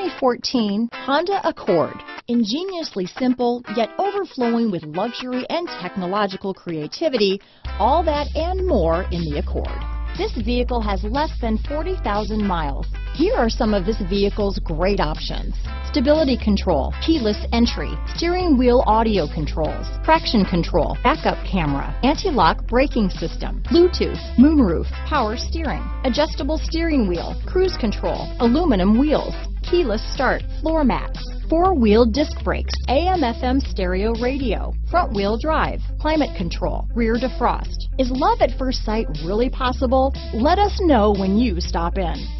2014 Honda Accord. Ingeniously simple, yet overflowing with luxury and technological creativity, all that and more in the Accord. This vehicle has less than 40,000 miles. Here are some of this vehicle's great options: stability control, keyless entry, steering wheel audio controls, traction control, backup camera, anti-lock braking system, Bluetooth, moonroof, power steering, adjustable steering wheel, cruise control, aluminum wheels, keyless start, floor mats, four-wheel disc brakes, AM/FM stereo radio, front-wheel drive, climate control, rear defrost. Is love at first sight really possible? Let us know when you stop in.